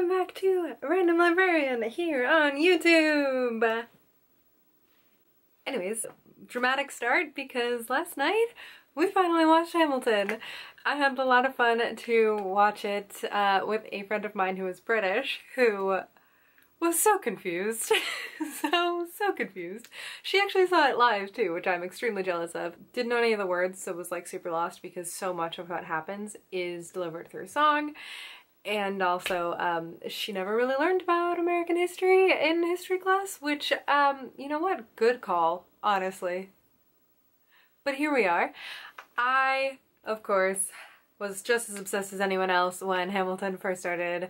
welcome back to Random Librarian here on YouTube! Anyways, dramatic start because last night we finally watched Hamilton. I had a lot of fun to watch it with a friend of mine who is British, who was so confused. so confused. She actually saw it live too, which I'm extremely jealous of. Didn't know any of the words, so was like super lost because so much of what happens is delivered through song. And also, she never really learned about American history in history class, which, you know what? Good call, honestly. But here we are. I, of course, was just as obsessed as anyone else when Hamilton first started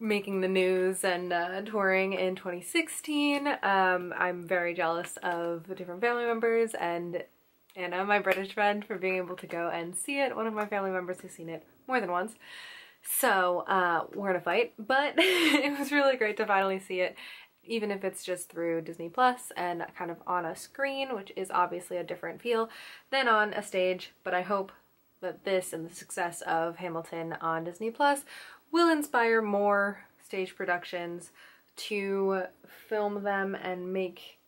making the news and touring in 2016. I'm very jealous of the different family members and Anna, my British friend, for being able to go and see it. One of my family members has seen it more than once. So we're in a fight, but it was really great to finally see it, even if it's just through Disney Plus and kind of on a screen, which is obviously a different feel than on a stage. But I hope that this and the success of Hamilton on Disney Plus will inspire more stage productions to film them and make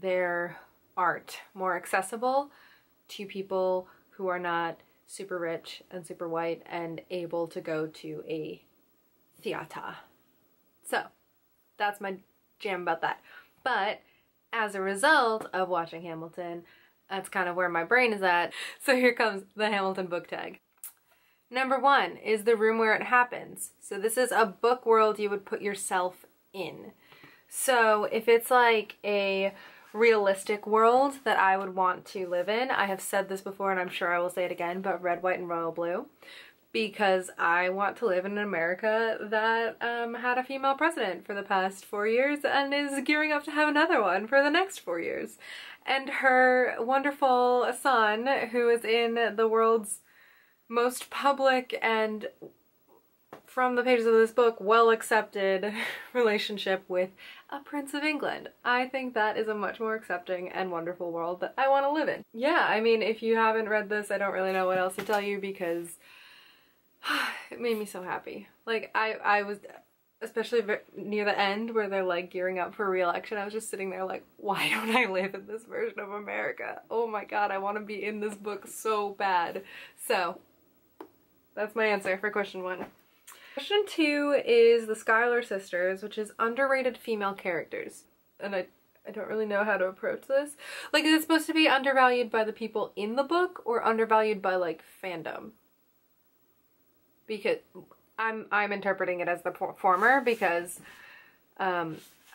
their art more accessible to people who are not super rich and super white and able to go to a theater. So that's my jam about that. But as a result of watching Hamilton, that's kind of where my brain is at. So here comes the Hamilton book tag. Number one is the room where it happens. So this is a book world you would put yourself in. So if it's like a realistic world that I would want to live in. I have said this before and I'm sure I will say it again, but Red, White, and Royal Blue, because I want to live in an America that had a female president for the past 4 years and is gearing up to have another one for the next 4 years. And her wonderful son, who is in the world's most public and, from the pages of this book, well accepted relationship with a Prince of England. I think that is a much more accepting and wonderful world that I want to live in. Yeah, I mean, if you haven't read this, I don't really know what else to tell you because it made me so happy. Like, I was, especially near the end where they're like gearing up for re-election, I was just sitting there like, why don't I live in this version of America? Oh my god, I want to be in this book so bad. So, that's my answer for question one. Question two is the Schuyler Sisters, which is underrated female characters. And I don't really know how to approach this. Like, is it supposed to be undervalued by the people in the book or undervalued by, like, fandom? Because I'm interpreting it as the former because I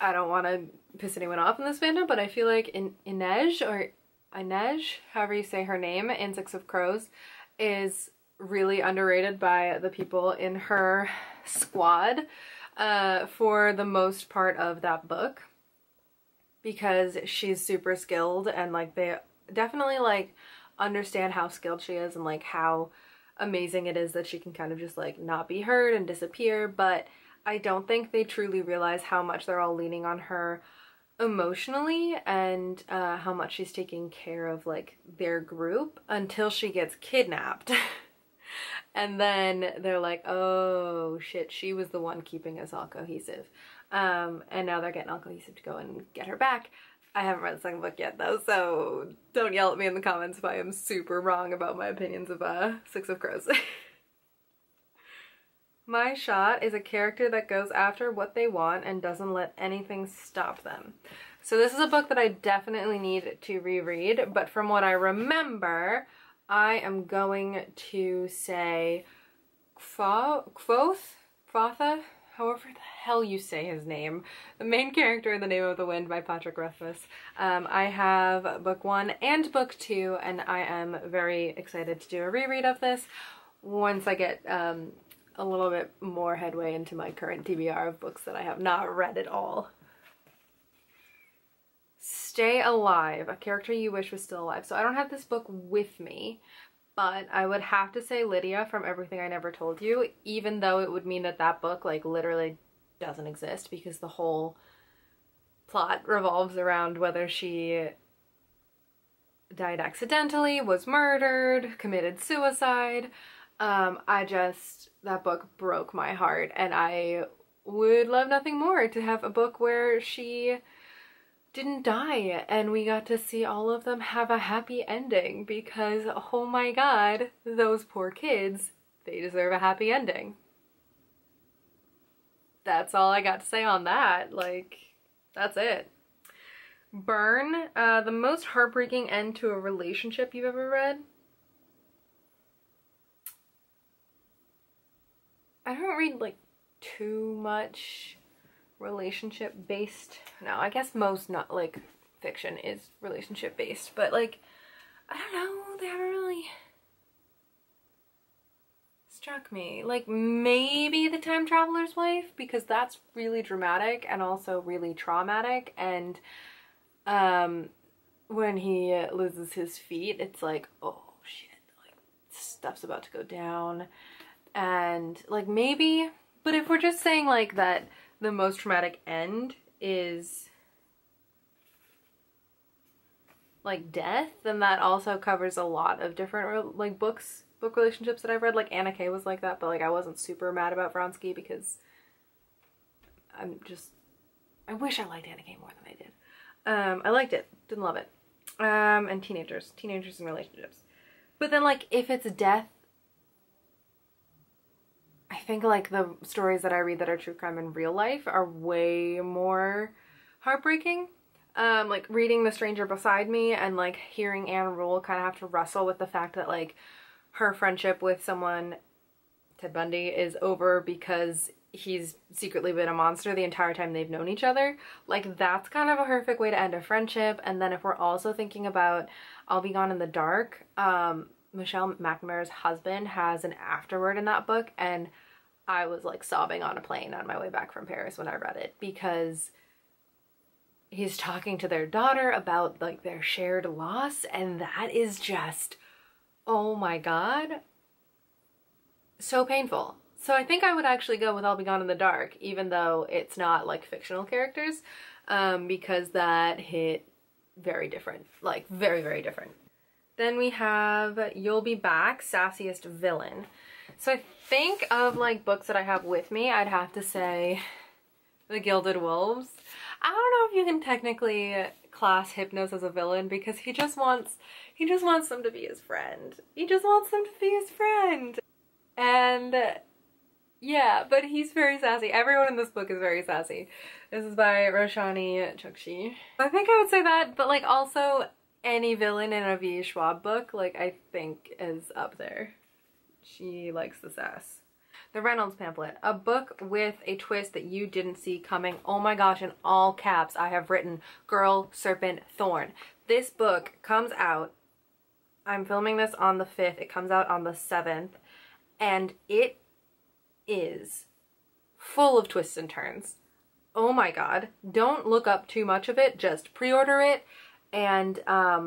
don't want to piss anyone off in this fandom, but I feel like Inej, however you say her name, in Six of Crows, is really underrated by the people in her squad for the most part of that book because she's super skilled and like they definitely like understand how skilled she is and like how amazing it is that she can kind of just like not be heard and disappear, but I don't think they truly realize how much they're all leaning on her emotionally and how much she's taking care of like their group until she gets kidnapped. And then they're like, oh shit, she was the one keeping us all cohesive. And now they're getting all cohesive to go and get her back. I haven't read the second book yet though, so don't yell at me in the comments if I am super wrong about my opinions of Six of Crows. My Shot is a character that goes after what they want and doesn't let anything stop them. So this is a book that I definitely need to reread, but from what I remember, I am going to say Kvothe, however the hell you say his name, the main character in The Name of the Wind by Patrick Rothfuss. I have book one and book two, and I am very excited to do a reread of this once I get a little bit more headway into my current TBR of books that I have not read at all. Stay Alive, a character you wish was still alive. So I don't have this book with me, but I would have to say Lydia from Everything I Never Told You, even though it would mean that that book like literally doesn't exist because the whole plot revolves around whether she died accidentally, was murdered, committed suicide, That book broke my heart, and I would love nothing more to have a book where she didn't die and we got to see all of them have a happy ending, because oh my god, those poor kids, they deserve a happy ending. That's all I got to say on that. Like, that's it. Burn, the most heartbreaking end to a relationship you've ever read? I don't read like too much relationship based. No, I guess most not like fiction is relationship based, but like, I don't know, they haven't really struck me. Like maybe The Time Traveler's Wife, because that's really dramatic and also really traumatic, and when he loses his feet, it's like, oh shit, like stuff's about to go down. And like maybe, but if we're just saying like that the most traumatic end is like death, then that also covers a lot of different like book relationships that I've read. Like Anna K. was like that, but like I wasn't super mad about Vronsky because I wish I liked Anna K. more than I did. I liked it, didn't love it. And teenagers and relationships. But then like if it's death, I think like the stories that I read that are true crime in real life are way more heartbreaking. Like reading The Stranger Beside Me and like hearing Anne Rule kind of have to wrestle with the fact that like her friendship with someone, Ted Bundy, is over because he's secretly been a monster the entire time they've known each other. Like that's kind of a horrific way to end a friendship. And then if we're also thinking about I'll Be Gone in the Dark, Michelle McNamara's husband has an afterword in that book, and I was like sobbing on a plane on my way back from Paris when I read it, because he's talking to their daughter about like their shared loss, and that is just, oh my god, so painful. So I think I would actually go with I'll Be Gone in the Dark, even though it's not like fictional characters, because that hit very different, like very, very different. Then we have You'll Be Back, Sassiest Villain. So I think of like books that I have with me, I'd have to say The Gilded Wolves. I don't know if you can technically class Hypnos as a villain, because he just wants them to be his friend. He just wants them to be his friend. And yeah, but he's very sassy. Everyone in this book is very sassy. This is by Roshani Chokshi. I think I would say that, but like also any villain in a V. Schwab book, like I think is up there. She likes the sass. The Reynolds Pamphlet, a book with a twist that you didn't see coming. Oh my gosh, in all caps I have written Girl, Serpent, Thorn. This book comes out, I'm filming this on the 5th, it comes out on the 7th, and it is full of twists and turns. Oh my god, don't look up too much of it, just pre-order it. And I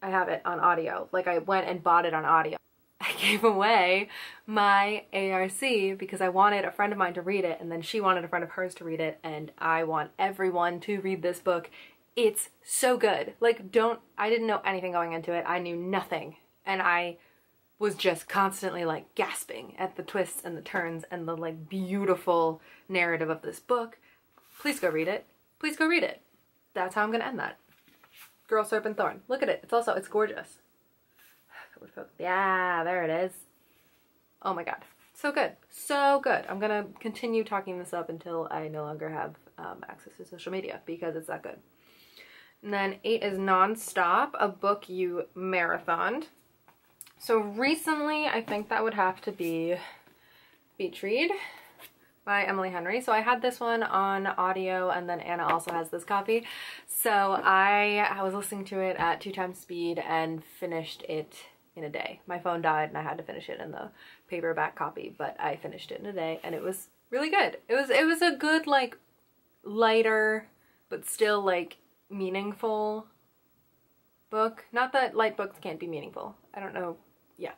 have it on audio. Like I went and bought it on audio. I gave away my ARC because I wanted a friend of mine to read it, and then she wanted a friend of hers to read it, and I want everyone to read this book. It's so good. Like I didn't know anything going into it. I knew nothing, and I was just constantly like gasping at the twists and the turns and the like beautiful narrative of this book. Please go read it. Please go read it. That's how I'm gonna end that. Girl, Serpent, Thorn. Look at it. It's gorgeous. Yeah, there it is. Oh my god. So good. So good. I'm gonna continue talking this up until I no longer have access to social media, because it's that good. And then 8 is Non-Stop, a book you marathoned. So recently, I think that would have to be Beach Read by Emily Henry. So I had this one on audio, and then Anna also has this copy. So I was listening to it at 2x speed and finished it in a day. My phone died and I had to finish it in the paperback copy, but I finished it in a day, and it was really good. It was a good, like, lighter but still like meaningful book. Not that light books can't be meaningful. I don't know. Yeah.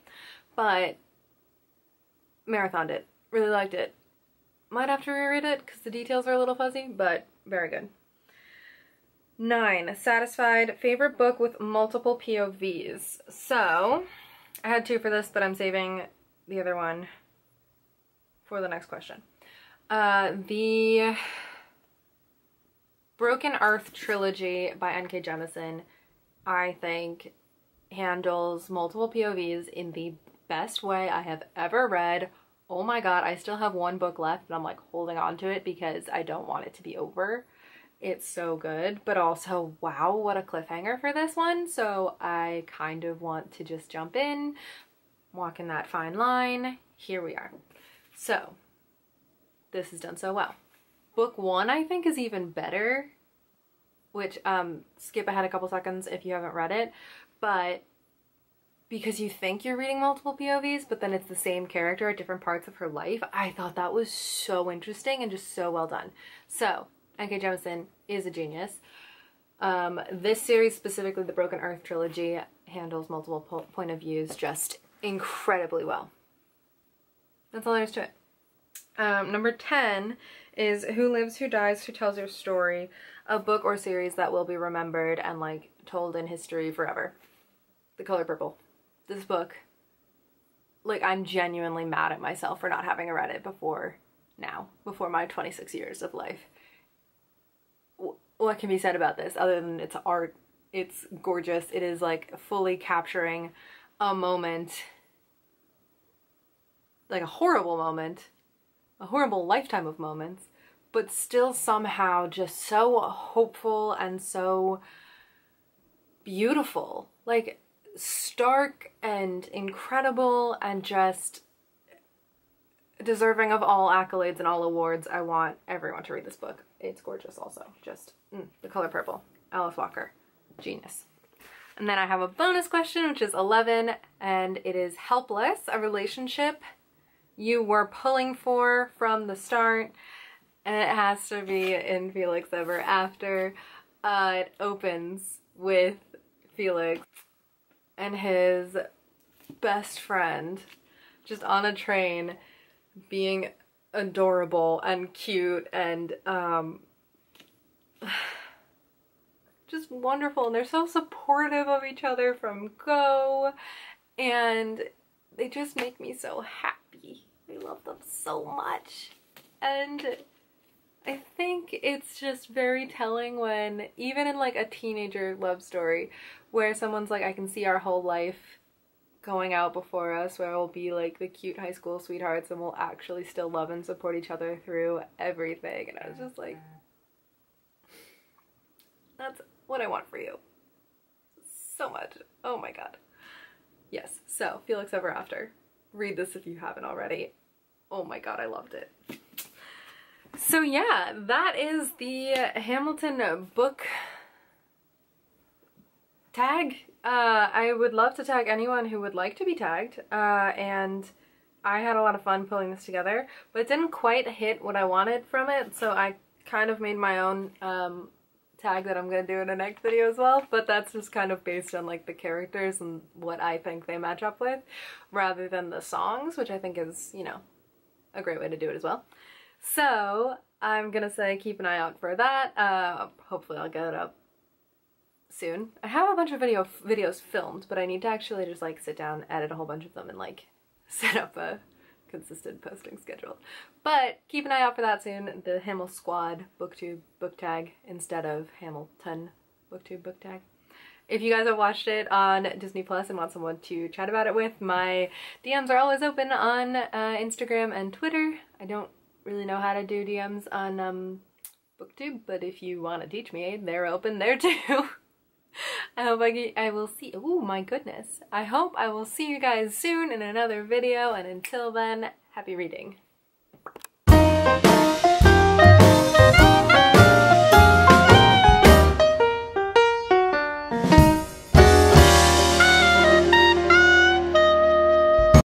But marathoned it. Really liked it. Might have to reread it because the details are a little fuzzy, but very good. 9, Satisfied, favorite book with multiple POVs. So I had 2 for this, but I'm saving the other one for the next question. The Broken Earth Trilogy by N.K. Jemisin, I think, handles multiple POVs in the best way I have ever read. Oh my god, I still have one book left, and I'm like holding on to it because I don't want it to be over. It's so good, but also, wow, what a cliffhanger for this one. So I kind of want to just jump in, walk in that fine line. Here we are. So this has done so well. Book one, I think, is even better, which skip ahead a couple seconds if you haven't read it, but because you think you're reading multiple POVs, but then it's the same character at different parts of her life. I thought that was so interesting and just so well done. So N.K. Jemisin is a genius. This series, specifically the Broken Earth Trilogy, handles multiple point of views just incredibly well. That's all there is to it. Number 10 is Who Lives, Who Dies, Who Tells Your Story, a book or series that will be remembered and like told in history forever. The Color Purple. This book, like, I'm genuinely mad at myself for not having read it before now, before my 26 years of life. What can be said about this other than it's art? It's gorgeous. It is like fully capturing a moment, like a horrible moment, a horrible lifetime of moments, but still somehow just so hopeful and so beautiful, like stark and incredible and just deserving of all accolades and all awards. I want everyone to read this book. It's gorgeous also. Just The Color Purple. Alice Walker. Genius. And then I have a bonus question, which is 11, and it is Helpless, a relationship you were pulling for from the start, and it has to be in Felix Ever After. It opens with Felix and his best friend just on a train being adorable and cute and just wonderful, and they're so supportive of each other from go, and they just make me so happy. I love them so much, and I think it's just very telling when, even in like a teenager love story where someone's like, I can see our whole life going out before us, where we'll be like the cute high school sweethearts and we'll actually still love and support each other through everything. And I was just like, that's what I want for you so much. Oh my god, yes. So Felix Ever After, read this if you haven't already. Oh my god, I loved it. So yeah, that is the Hamilton book tag. I would love to tag anyone who would like to be tagged, and I had a lot of fun pulling this together, but it didn't quite hit what I wanted from it, so I kind of made my own tag that I'm gonna do in the next video as well, but that's just kind of based on like the characters and what I think they match up with, rather than the songs, which I think is, you know, a great way to do it as well. So I'm gonna say keep an eye out for that. Hopefully I'll get it up soon. I have a bunch of videos filmed, but I need to actually just like sit down, edit a whole bunch of them, and like set up a consistent posting schedule. But keep an eye out for that soon. The Hamil Squad Booktube book tag instead of Hamilton Booktube book tag. If you guys have watched it on Disney Plus and want someone to chat about it with, my DMs are always open on Instagram and Twitter. I don't really know how to do DMs on Booktube, but if you want to teach me, they're open there too. I hope I will see, oh my goodness, I hope I will see you guys soon in another video, and until then, happy reading.